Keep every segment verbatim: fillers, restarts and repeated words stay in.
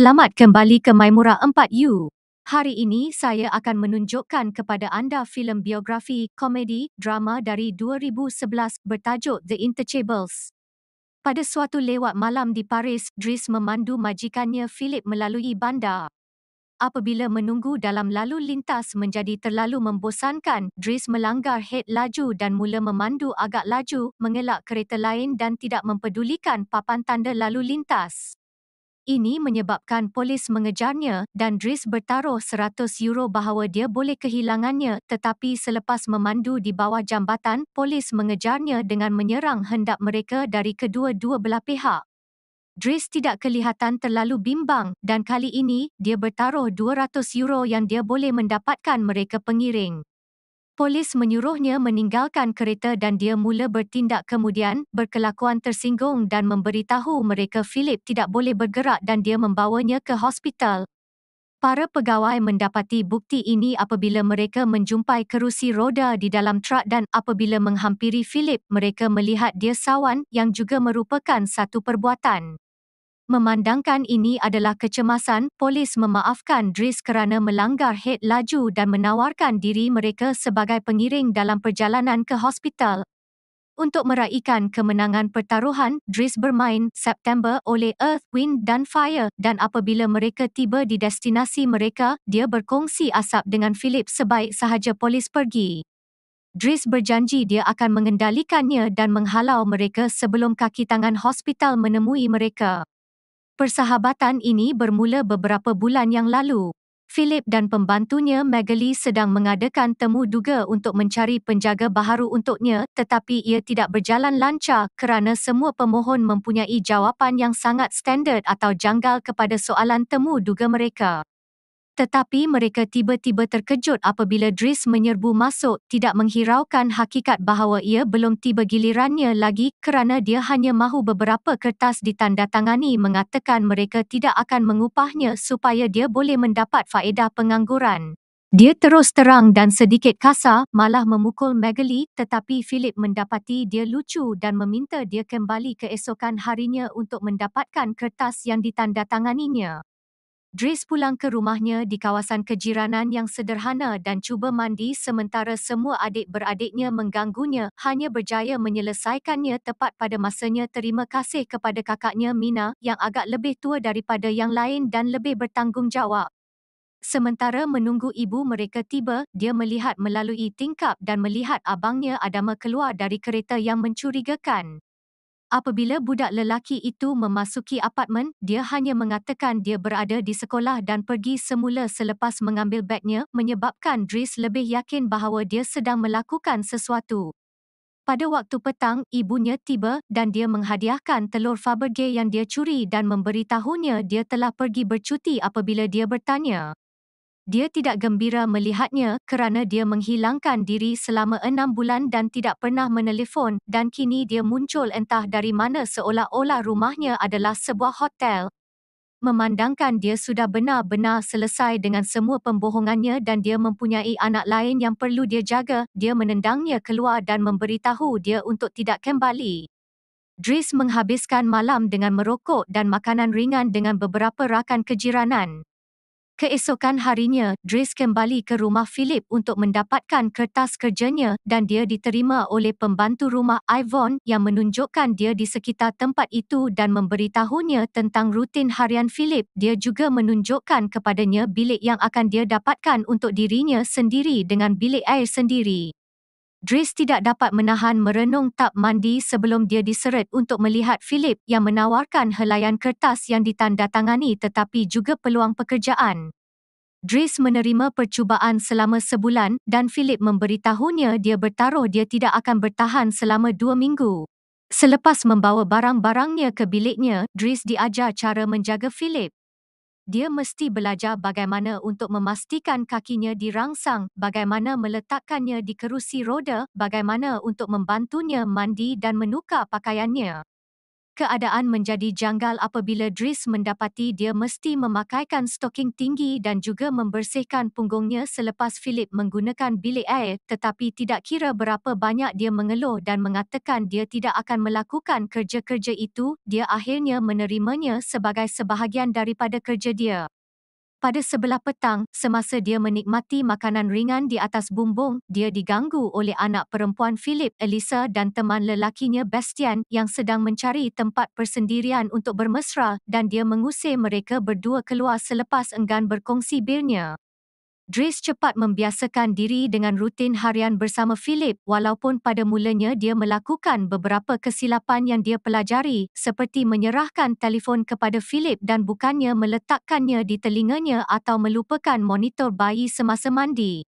Selamat kembali ke Mymurah empat U. Hari ini saya akan menunjukkan kepada anda filem biografi, komedi, drama dari dua ribu sebelas bertajuk The Touchables. Pada suatu lewat malam di Paris, Idris memandu majikannya Philip melalui bandar. Apabila menunggu dalam lalu lintas menjadi terlalu membosankan, Idris melanggar had laju dan mula memandu agak laju, mengelak kereta lain dan tidak mempedulikan papan tanda lalu lintas. Ini menyebabkan polis mengejarnya dan Idris bertaruh seratus euro bahawa dia boleh kehilangannya, tetapi selepas memandu di bawah jambatan, polis mengejarnya dengan menyerang hendak mereka dari kedua-dua belah pihak. Idris tidak kelihatan terlalu bimbang dan kali ini dia bertaruh dua ratus euro yang dia boleh mendapatkan mereka pengiring. Polis menyuruhnya meninggalkan kereta dan dia mula bertindak, kemudian berkelakuan tersinggung dan memberitahu mereka Philip tidak boleh bergerak dan dia membawanya ke hospital. Para pegawai mendapati bukti ini apabila mereka menjumpai kerusi roda di dalam trak dan apabila menghampiri Philip, mereka melihat dia sawan yang juga merupakan satu perbuatan. Memandangkan ini adalah kecemasan, polis memaafkan Idris kerana melanggar had laju dan menawarkan diri mereka sebagai pengiring dalam perjalanan ke hospital. Untuk meraihkan kemenangan pertaruhan, Idris bermain September oleh Earth, Wind dan Fire dan apabila mereka tiba di destinasi mereka, dia berkongsi asap dengan Philip sebaik sahaja polis pergi. Idris berjanji dia akan mengendalikannya dan menghalau mereka sebelum kaki tangan hospital menemui mereka. Persahabatan ini bermula beberapa bulan yang lalu. Philip dan pembantunya Magali sedang mengadakan temu duga untuk mencari penjaga baharu untuknya, tetapi ia tidak berjalan lancar kerana semua pemohon mempunyai jawapan yang sangat standard atau janggal kepada soalan temu duga mereka. Tetapi mereka tiba-tiba terkejut apabila Idris menyerbu masuk, tidak menghiraukan hakikat bahawa ia belum tiba gilirannya lagi kerana dia hanya mahu beberapa kertas ditandatangani mengatakan mereka tidak akan mengupahnya supaya dia boleh mendapat faedah pengangguran. Dia terus terang dan sedikit kasar, malah memukul Magali, tetapi Philip mendapati dia lucu dan meminta dia kembali keesokan harinya untuk mendapatkan kertas yang ditandatanganinya. Idris pulang ke rumahnya di kawasan kejiranan yang sederhana dan cuba mandi sementara semua adik-beradiknya mengganggunya, hanya berjaya menyelesaikannya tepat pada masanya. Terima kasih kepada kakaknya Mina yang agak lebih tua daripada yang lain dan lebih bertanggungjawab. Sementara menunggu ibu mereka tiba, dia melihat melalui tingkap dan melihat abangnya Adama keluar dari kereta yang mencurigakan. Apabila budak lelaki itu memasuki apartmen, dia hanya mengatakan dia berada di sekolah dan pergi semula selepas mengambil bagnya, menyebabkan Idris lebih yakin bahawa dia sedang melakukan sesuatu. Pada waktu petang, ibunya tiba dan dia menghadiahkan telur Fabergé yang dia curi dan memberitahunya dia telah pergi bercuti apabila dia bertanya. Dia tidak gembira melihatnya kerana dia menghilangkan diri selama enam bulan dan tidak pernah menelefon dan kini dia muncul entah dari mana seolah-olah rumahnya adalah sebuah hotel. Memandangkan dia sudah benar-benar selesai dengan semua pembohongannya dan dia mempunyai anak lain yang perlu dia jaga, dia menendangnya keluar dan memberitahu dia untuk tidak kembali. Idris menghabiskan malam dengan merokok dan makanan ringan dengan beberapa rakan kejiranan. Keesokan harinya, Idris kembali ke rumah Philip untuk mendapatkan kertas kerjanya dan dia diterima oleh pembantu rumah Yvonne yang menunjukkan dia di sekitar tempat itu dan memberitahunya tentang rutin harian Philip. Dia juga menunjukkan kepadanya bilik yang akan dia dapatkan untuk dirinya sendiri dengan bilik air sendiri. Idris tidak dapat menahan merenung tap mandi sebelum dia diseret untuk melihat Philip yang menawarkan helaian kertas yang ditandatangani tetapi juga peluang pekerjaan. Idris menerima percubaan selama sebulan dan Philip memberitahunya dia bertaruh dia tidak akan bertahan selama dua minggu. Selepas membawa barang-barangnya ke biliknya, Idris diajar cara menjaga Philip. Dia mesti belajar bagaimana untuk memastikan kakinya dirangsang, bagaimana meletakkannya di kerusi roda, bagaimana untuk membantunya mandi dan menukar pakaiannya. keadaan menjadi janggal apabila Idris mendapati dia mesti memakaikan stoking tinggi dan juga membersihkan punggungnya selepas Philip menggunakan bilik air, tetapi tidak kira berapa banyak dia mengeluh dan mengatakan dia tidak akan melakukan kerja-kerja itu, dia akhirnya menerimanya sebagai sebahagian daripada kerja dia. Pada sebelah petang, semasa dia menikmati makanan ringan di atas bumbung, dia diganggu oleh anak perempuan Philip, Elisa dan teman lelakinya Bastian yang sedang mencari tempat persendirian untuk bermesra dan dia mengusir mereka berdua keluar selepas enggan berkongsi birnya. Idris cepat membiasakan diri dengan rutin harian bersama Philip walaupun pada mulanya dia melakukan beberapa kesilapan yang dia pelajari seperti menyerahkan telefon kepada Philip dan bukannya meletakkannya di telinganya atau melupakan monitor bayi semasa mandi.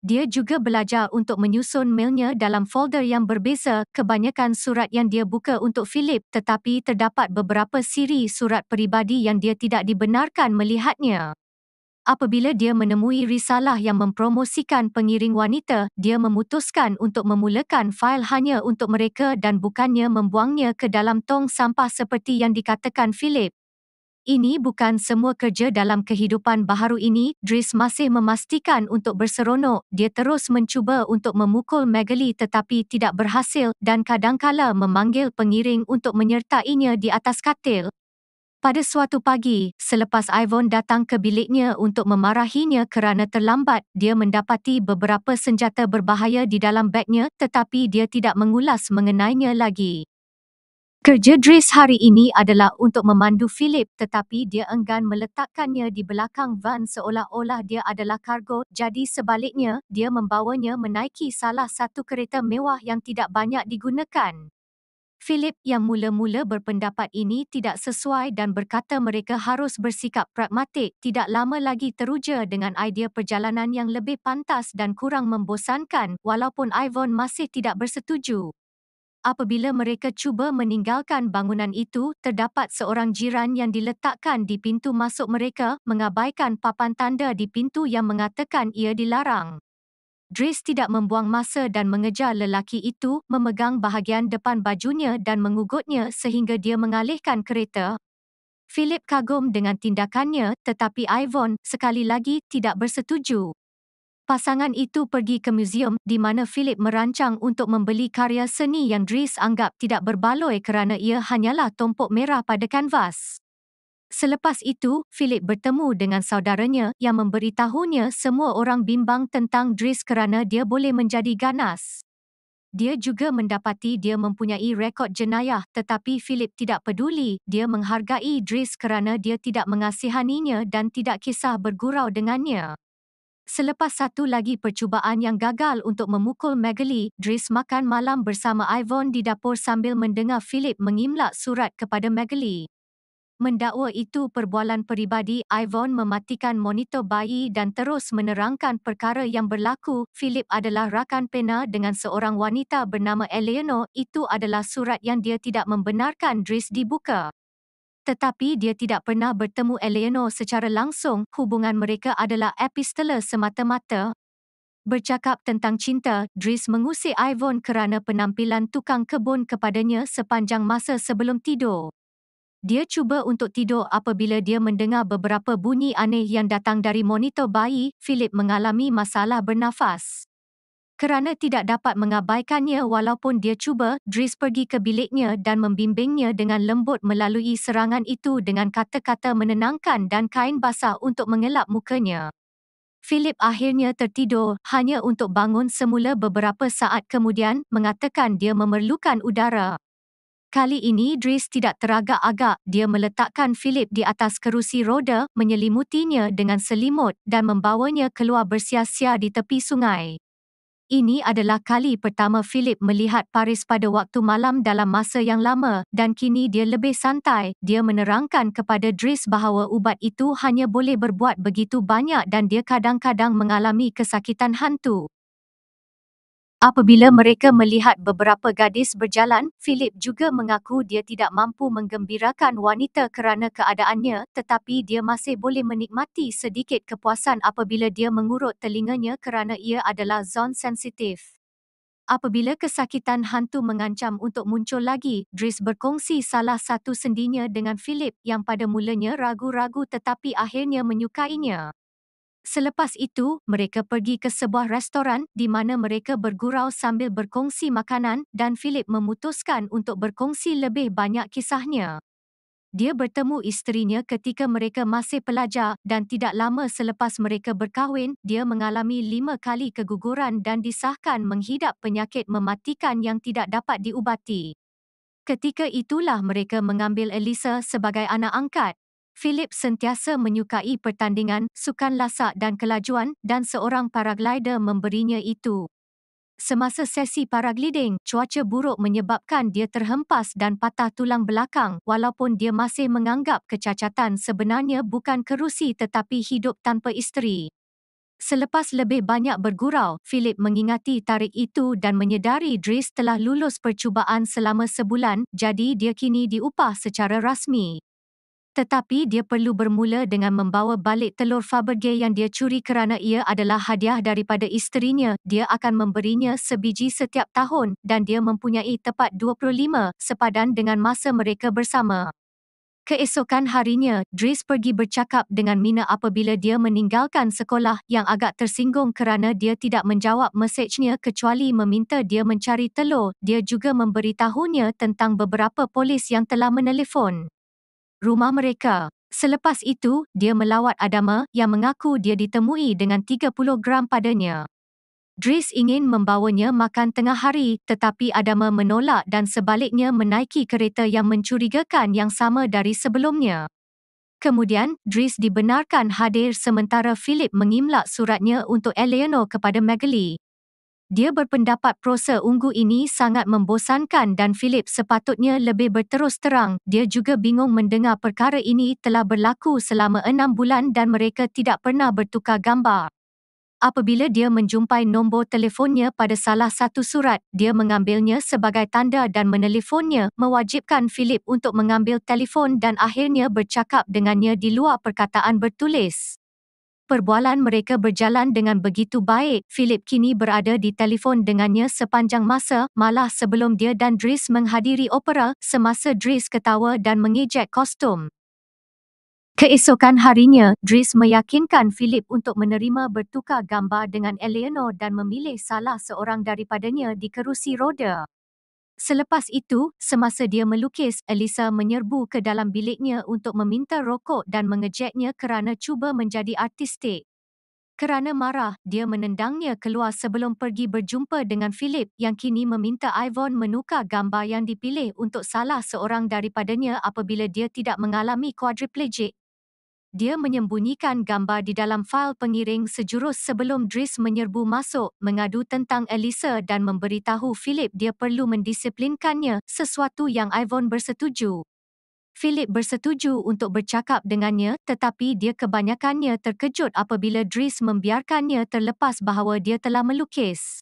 Dia juga belajar untuk menyusun mailnya dalam folder yang berbeza, kebanyakan surat yang dia buka untuk Philip tetapi terdapat beberapa siri surat peribadi yang dia tidak dibenarkan melihatnya. Apabila dia menemui risalah yang mempromosikan pengiring wanita, dia memutuskan untuk memulakan fail hanya untuk mereka dan bukannya membuangnya ke dalam tong sampah seperti yang dikatakan Philip. Ini bukan semua kerja dalam kehidupan baharu ini, Idris masih memastikan untuk berseronok, dia terus mencuba untuk memukul Magali tetapi tidak berhasil dan kadangkala memanggil pengiring untuk menyertainya di atas katil. Pada suatu pagi, selepas Ivonne datang ke biliknya untuk memarahinya kerana terlambat, dia mendapati beberapa senjata berbahaya di dalam bagnya tetapi dia tidak mengulas mengenainya lagi. Kerja Idris hari ini adalah untuk memandu Philip tetapi dia enggan meletakkannya di belakang van seolah-olah dia adalah kargo, jadi sebaliknya, dia membawanya menaiki salah satu kereta mewah yang tidak banyak digunakan. Philip yang mula-mula berpendapat ini tidak sesuai dan berkata mereka harus bersikap pragmatik, tidak lama lagi teruja dengan idea perjalanan yang lebih pantas dan kurang membosankan walaupun Ivonne masih tidak bersetuju. Apabila mereka cuba meninggalkan bangunan itu, terdapat seorang jiran yang diletakkan di pintu masuk mereka, mengabaikan papan tanda di pintu yang mengatakan ia dilarang. Idris tidak membuang masa dan mengejar lelaki itu, memegang bahagian depan bajunya dan mengugutnya sehingga dia mengalihkan kereta. Philip kagum dengan tindakannya tetapi Ivonne sekali lagi tidak bersetuju. Pasangan itu pergi ke museum di mana Philip merancang untuk membeli karya seni yang Idris anggap tidak berbaloi kerana ia hanyalah tumpuk merah pada kanvas. Selepas itu, Philip bertemu dengan saudaranya yang memberitahunya semua orang bimbang tentang Idris kerana dia boleh menjadi ganas. Dia juga mendapati dia mempunyai rekod jenayah tetapi Philip tidak peduli, dia menghargai Idris kerana dia tidak mengasihaninya dan tidak kisah bergurau dengannya. Selepas satu lagi percubaan yang gagal untuk memukul Magali, Idris makan malam bersama Ivonne di dapur sambil mendengar Philip mengimlak surat kepada Magali. Mendakwa itu perbualan peribadi, Ivonne mematikan monitor bayi dan terus menerangkan perkara yang berlaku. Philip adalah rakan pena dengan seorang wanita bernama Eleanor. Itu adalah surat yang dia tidak membenarkan Idris dibuka. Tetapi dia tidak pernah bertemu Eleanor secara langsung. Hubungan mereka adalah epistolar semata-mata. Bercakap tentang cinta, Idris mengusik Ivonne kerana penampilan tukang kebun kepadanya sepanjang masa sebelum tidur. Dia cuba untuk tidur apabila dia mendengar beberapa bunyi aneh yang datang dari monitor bayi. Philip mengalami masalah bernafas. Kerana tidak dapat mengabaikannya walaupun dia cuba, Idris pergi ke biliknya dan membimbingnya dengan lembut melalui serangan itu dengan kata-kata menenangkan dan kain basah untuk mengelap mukanya. Philip akhirnya tertidur hanya untuk bangun semula beberapa saat kemudian mengatakan dia memerlukan udara. Kali ini Idris tidak teragak-agak, dia meletakkan Philip di atas kerusi roda, menyelimutinya dengan selimut dan membawanya keluar bersia-sia di tepi sungai. Ini adalah kali pertama Philip melihat Paris pada waktu malam dalam masa yang lama dan kini dia lebih santai, dia menerangkan kepada Idris bahawa ubat itu hanya boleh berbuat begitu banyak dan dia kadang-kadang mengalami kesakitan hantu. Apabila mereka melihat beberapa gadis berjalan, Philip juga mengaku dia tidak mampu menggembirakan wanita kerana keadaannya, tetapi dia masih boleh menikmati sedikit kepuasan apabila dia mengurut telinganya kerana ia adalah zon sensitif. Apabila kesakitan hantu mengancam untuk muncul lagi, Idris berkongsi salah satu sendinya dengan Philip yang pada mulanya ragu-ragu tetapi akhirnya menyukainya. Selepas itu, mereka pergi ke sebuah restoran di mana mereka bergurau sambil berkongsi makanan dan Philip memutuskan untuk berkongsi lebih banyak kisahnya. Dia bertemu isterinya ketika mereka masih pelajar dan tidak lama selepas mereka berkahwin, dia mengalami lima kali keguguran dan disahkan menghidap penyakit mematikan yang tidak dapat diubati. Ketika itulah mereka mengambil Elisa sebagai anak angkat. Philip sentiasa menyukai pertandingan, sukan lasak dan kelajuan dan seorang paraglider memberinya itu. Semasa sesi paragliding, cuaca buruk menyebabkan dia terhempas dan patah tulang belakang walaupun dia masih menganggap kecacatan sebenarnya bukan kerusi tetapi hidup tanpa isteri. Selepas lebih banyak bergurau, Philip mengingati tarikh itu dan menyedari Idris telah lulus percubaan selama sebulan, jadi dia kini diupah secara rasmi. Tetapi dia perlu bermula dengan membawa balik telur Faberge yang dia curi kerana ia adalah hadiah daripada isterinya. Dia akan memberinya sebiji setiap tahun dan dia mempunyai tepat dua puluh lima, sepadan dengan masa mereka bersama. Keesokan harinya, Idris pergi bercakap dengan Mina apabila dia meninggalkan sekolah yang agak tersinggung kerana dia tidak menjawab mesejnya kecuali meminta dia mencari telur. Dia juga memberitahunya tentang beberapa polis yang telah menelefon rumah mereka. Selepas itu, dia melawat Adama yang mengaku dia ditemui dengan tiga puluh gram padanya. Idris ingin membawanya makan tengah hari tetapi Adama menolak dan sebaliknya menaiki kereta yang mencurigakan yang sama dari sebelumnya. Kemudian, Idris dibenarkan hadir sementara Philip mengimlak suratnya untuk Eleanor kepada Magali. Dia berpendapat prosa ungu ini sangat membosankan dan Philip sepatutnya lebih berterus terang. Dia juga bingung mendengar perkara ini telah berlaku selama enam bulan dan mereka tidak pernah bertukar gambar. Apabila dia menjumpai nombor telefonnya pada salah satu surat, dia mengambilnya sebagai tanda dan menelefonnya, mewajibkan Philip untuk mengambil telefon dan akhirnya bercakap dengannya di luar perkataan bertulis. Perbualan mereka berjalan dengan begitu baik. Philip kini berada di telefon dengannya sepanjang masa, malah sebelum dia dan Idris menghadiri opera, semasa Idris ketawa dan mengejek kostum. Keesokan harinya, Idris meyakinkan Philip untuk menerima bertukar gambar dengan Eleanor dan memilih salah seorang daripadanya di kerusi roda. Selepas itu, semasa dia melukis, Elisa menyerbu ke dalam biliknya untuk meminta rokok dan mengejeknya kerana cuba menjadi artistik. Kerana marah, dia menendangnya keluar sebelum pergi berjumpa dengan Philip yang kini meminta Yvonne menukar gambar yang dipilih untuk salah seorang daripadanya apabila dia tidak mengalami quadriplegik. Dia menyembunyikan gambar di dalam fail pengiring sejurus sebelum Idris menyerbu masuk, mengadu tentang Elisa dan memberitahu Philip dia perlu mendisiplinkannya, sesuatu yang Yvonne bersetuju. Philip bersetuju untuk bercakap dengannya tetapi dia kebanyakannya terkejut apabila Idris membiarkannya terlepas bahawa dia telah melukis.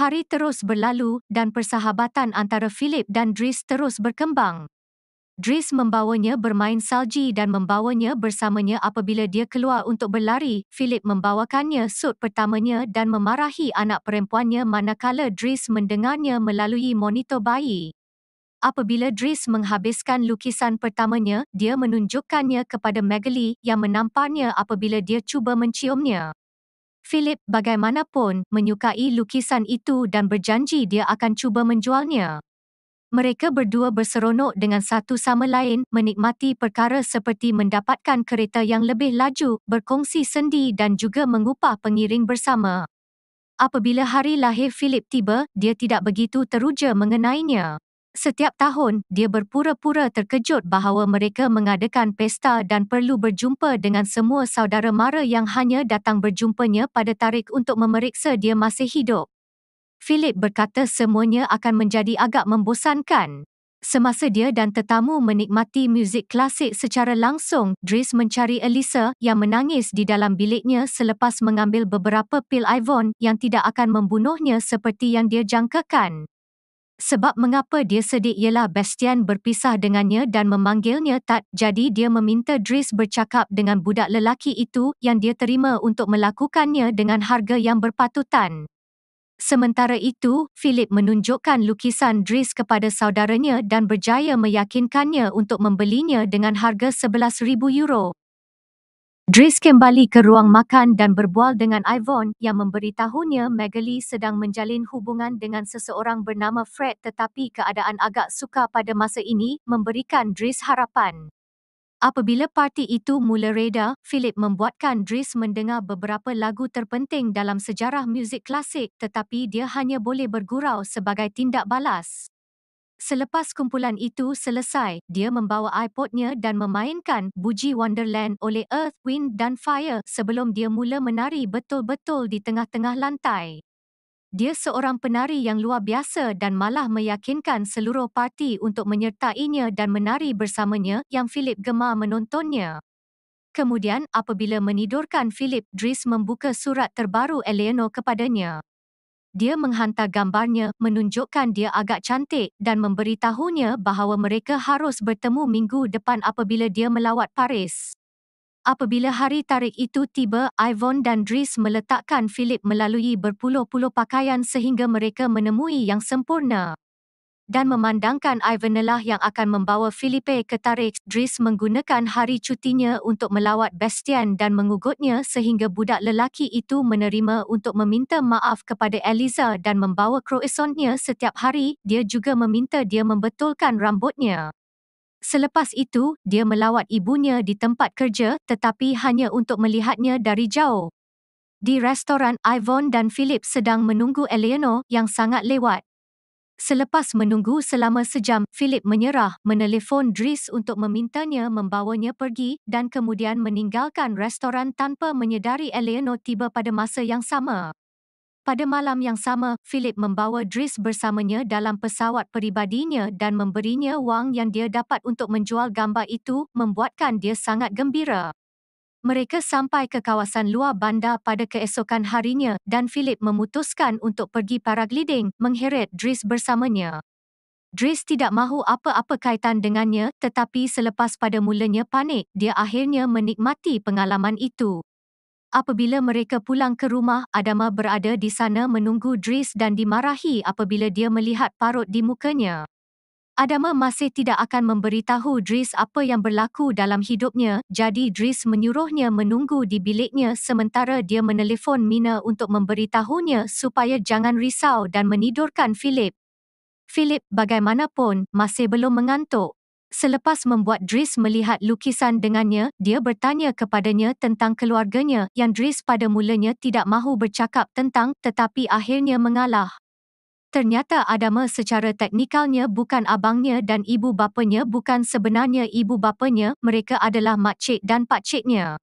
Hari terus berlalu dan persahabatan antara Philip dan Idris terus berkembang. Idris membawanya bermain salji dan membawanya bersamanya apabila dia keluar untuk berlari. Philip membawakannya sud pertamanya dan memarahi anak perempuannya manakala Idris mendengarnya melalui monitor bayi. Apabila Idris menghabiskan lukisan pertamanya, dia menunjukkannya kepada Magali yang menamparnya apabila dia cuba menciumnya. Philip bagaimanapun menyukai lukisan itu dan berjanji dia akan cuba menjualnya. Mereka berdua berseronok dengan satu sama lain, menikmati perkara seperti mendapatkan kereta yang lebih laju, berkongsi sendi dan juga mengupah pengiring bersama. Apabila hari lahir Philip tiba, dia tidak begitu teruja mengenainya. Setiap tahun, dia berpura-pura terkejut bahawa mereka mengadakan pesta dan perlu berjumpa dengan semua saudara mara yang hanya datang berjumpanya pada tarikh untuk memeriksa dia masih hidup. Philip berkata semuanya akan menjadi agak membosankan. Semasa dia dan tetamu menikmati muzik klasik secara langsung, Idris mencari Elisa yang menangis di dalam biliknya selepas mengambil beberapa pil Yvonne yang tidak akan membunuhnya seperti yang dia jangkakan. Sebab mengapa dia sedih ialah Bastian berpisah dengannya dan memanggilnya Tat, jadi dia meminta Idris bercakap dengan budak lelaki itu yang dia terima untuk melakukannya dengan harga yang berpatutan. Sementara itu, Philip menunjukkan lukisan Idris kepada saudaranya dan berjaya meyakinkannya untuk membelinya dengan harga sebelas ribu euro. Idris kembali ke ruang makan dan berbual dengan Yvonne yang memberitahunya Magali sedang menjalin hubungan dengan seseorang bernama Fred, tetapi keadaan agak sukar pada masa ini memberikan Idris harapan. Apabila parti itu mula reda, Philip membuatkan Idris mendengar beberapa lagu terpenting dalam sejarah muzik klasik, tetapi dia hanya boleh bergurau sebagai tindak balas. Selepas kumpulan itu selesai, dia membawa iPod-nya dan memainkan Buji Wonderland oleh Earth, Wind and Fire sebelum dia mula menari betul-betul di tengah-tengah lantai. Dia seorang penari yang luar biasa dan malah meyakinkan seluruh parti untuk menyertainya dan menari bersamanya yang Philip gemar menontonnya. Kemudian, apabila menidurkan Philip, Idris membuka surat terbaru Eleanor kepadanya. Dia menghantar gambarnya, menunjukkan dia agak cantik dan memberitahunya bahawa mereka harus bertemu minggu depan apabila dia melawat Paris. Apabila hari tarikh itu tiba, Yvonne dan Idris meletakkan Philip melalui berpuluh-puluh pakaian sehingga mereka menemui yang sempurna. Dan memandangkan Ivanella yang akan membawa Philippe ke tarikh, Idris menggunakan hari cutinya untuk melawat Bastien dan mengugutnya sehingga budak lelaki itu menerima untuk meminta maaf kepada Eliza dan membawa croissantnya setiap hari. Dia juga meminta dia membetulkan rambutnya. Selepas itu, dia melawat ibunya di tempat kerja tetapi hanya untuk melihatnya dari jauh. Di restoran, Yvonne dan Philip sedang menunggu Eleanor yang sangat lewat. Selepas menunggu selama sejam, Philip menyerah, menelefon Idris untuk memintanya membawanya pergi dan kemudian meninggalkan restoran tanpa menyedari Eleanor tiba pada masa yang sama. Pada malam yang sama, Philip membawa Idris bersamanya dalam pesawat peribadinya dan memberinya wang yang dia dapat untuk menjual gambar itu, membuatkan dia sangat gembira. Mereka sampai ke kawasan luar bandar pada keesokan harinya dan Philip memutuskan untuk pergi paragliding, mengheret Idris bersamanya. Idris tidak mahu apa-apa kaitan dengannya, tetapi selepas pada mulanya panik, dia akhirnya menikmati pengalaman itu. Apabila mereka pulang ke rumah, Adama berada di sana menunggu Idris dan dimarahi apabila dia melihat parut di mukanya. Adama masih tidak akan memberitahu Idris apa yang berlaku dalam hidupnya, jadi Idris menyuruhnya menunggu di biliknya sementara dia menelefon Mina untuk memberitahunya supaya jangan risau dan menidurkan Philip. Philip bagaimanapun masih belum mengantuk. Selepas membuat Idris melihat lukisan dengannya, dia bertanya kepadanya tentang keluarganya yang Idris pada mulanya tidak mahu bercakap tentang tetapi akhirnya mengalah. Ternyata Adama secara teknikalnya bukan abangnya dan ibu bapanya bukan sebenarnya ibu bapanya, mereka adalah makcik dan pakciknya.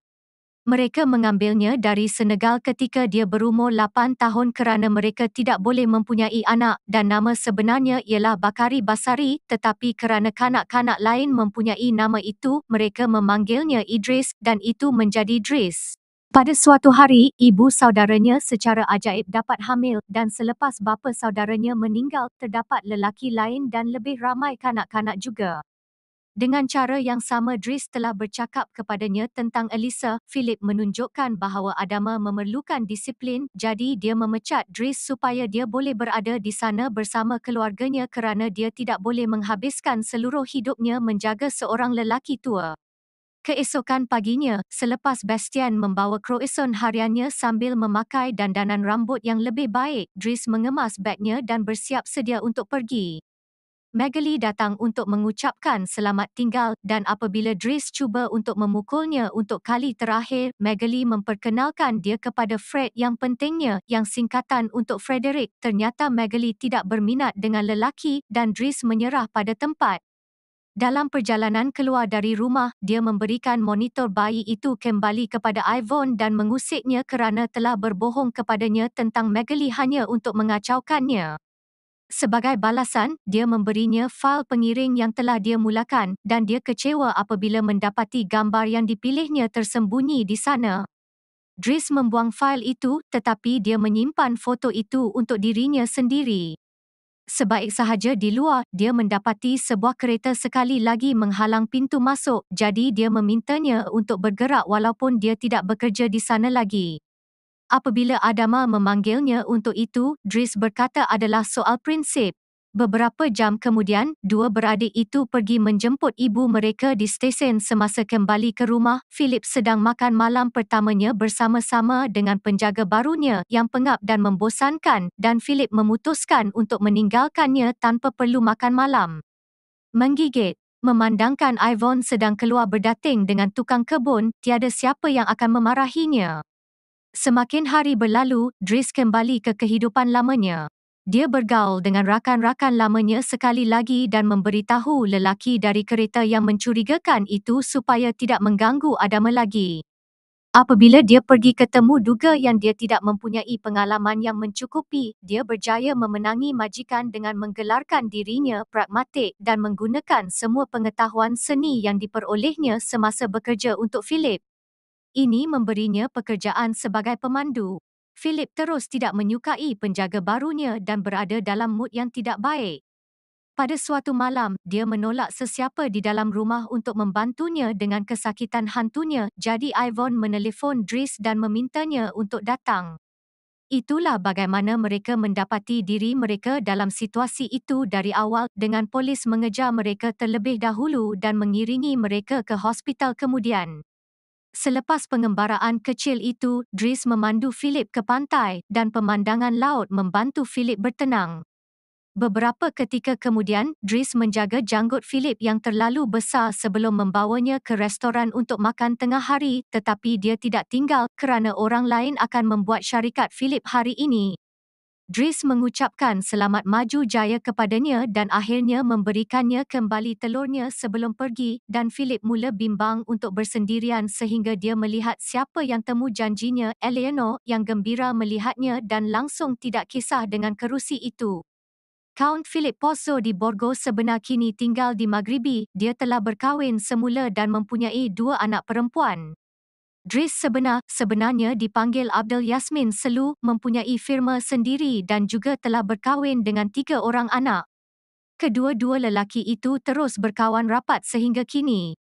Mereka mengambilnya dari Senegal ketika dia berumur lapan tahun kerana mereka tidak boleh mempunyai anak dan nama sebenarnya ialah Bakari Basari, tetapi kerana kanak-kanak lain mempunyai nama itu, mereka memanggilnya Idris dan itu menjadi Idris. Pada suatu hari, ibu saudaranya secara ajaib dapat hamil dan selepas bapa saudaranya meninggal, terdapat lelaki lain dan lebih ramai kanak-kanak juga. Dengan cara yang sama Idris telah bercakap kepadanya tentang Elisa, Philip menunjukkan bahawa Adama memerlukan disiplin, jadi dia memecat Idris supaya dia boleh berada di sana bersama keluarganya kerana dia tidak boleh menghabiskan seluruh hidupnya menjaga seorang lelaki tua. Keesokan paginya, selepas Bastien membawa croissant hariannya sambil memakai dandanan rambut yang lebih baik, Idris mengemas bagnya dan bersiap sedia untuk pergi. Magali datang untuk mengucapkan selamat tinggal dan apabila Idris cuba untuk memukulnya untuk kali terakhir, Magali memperkenalkan dia kepada Fred yang pentingnya, yang singkatan untuk Frederick. Ternyata Magali tidak berminat dengan lelaki dan Idris menyerah pada tempat. Dalam perjalanan keluar dari rumah, dia memberikan monitor bayi itu kembali kepada Yvonne dan mengusiknya kerana telah berbohong kepadanya tentang Magali hanya untuk mengacaukannya. Sebagai balasan, dia memberinya fail pengiring yang telah dia mulakan dan dia kecewa apabila mendapati gambar yang dipilihnya tersembunyi di sana. Idris membuang fail itu tetapi dia menyimpan foto itu untuk dirinya sendiri. Sebaik sahaja di luar, dia mendapati sebuah kereta sekali lagi menghalang pintu masuk, jadi dia memintanya untuk bergerak walaupun dia tidak bekerja di sana lagi. apabila Adama memanggilnya untuk itu, Idris berkata adalah soal prinsip. Beberapa jam kemudian, dua beradik itu pergi menjemput ibu mereka di stesen semasa kembali ke rumah. Philip sedang makan malam pertamanya bersama-sama dengan penjaga barunya yang pengap dan membosankan, dan Philip memutuskan untuk meninggalkannya tanpa perlu makan malam. Menggigit, memandangkan Yvonne sedang keluar berdating dengan tukang kebun, tiada siapa yang akan memarahinya. Semakin hari berlalu, Idris kembali ke kehidupan lamanya. Dia bergaul dengan rakan-rakan lamanya sekali lagi dan memberitahu lelaki dari kereta yang mencurigakan itu supaya tidak mengganggu Adama lagi. Apabila dia pergi ketemu duga yang dia tidak mempunyai pengalaman yang mencukupi, dia berjaya memenangi majikan dengan menggelarkan dirinya pragmatik dan menggunakan semua pengetahuan seni yang diperolehnya semasa bekerja untuk Philip. Ini memberinya pekerjaan sebagai pemandu. Philip terus tidak menyukai penjaga barunya dan berada dalam mood yang tidak baik. Pada suatu malam, dia menolak sesiapa di dalam rumah untuk membantunya dengan kesakitan hantunya, jadi Yvonne menelefon Idris dan memintanya untuk datang. Itulah bagaimana mereka mendapati diri mereka dalam situasi itu dari awal, dengan polis mengejar mereka terlebih dahulu dan mengiringi mereka ke hospital kemudian. Selepas pengembaraan kecil itu, Idris memandu Philip ke pantai dan pemandangan laut membantu Philip bertenang. Beberapa ketika kemudian, Idris menjaga janggut Philip yang terlalu besar sebelum membawanya ke restoran untuk makan tengah hari, tetapi dia tidak tinggal kerana orang lain akan membuat syarikat Philip hari ini. Idris mengucapkan selamat maju jaya kepadanya dan akhirnya memberikannya kembali telurnya sebelum pergi, dan Philip mula bimbang untuk bersendirian sehingga dia melihat siapa yang temu janjinya, Eleanor, yang gembira melihatnya dan langsung tidak kisah dengan kerusi itu. Count Pozzo di Borgo sebenar kini tinggal di Maghribi, dia telah berkahwin semula dan mempunyai dua anak perempuan. Idris sebenar, sebenarnya dipanggil Abdul Yasmin Selu, mempunyai firma sendiri dan juga telah berkahwin dengan tiga orang anak. Kedua-dua lelaki itu terus berkawan rapat sehingga kini.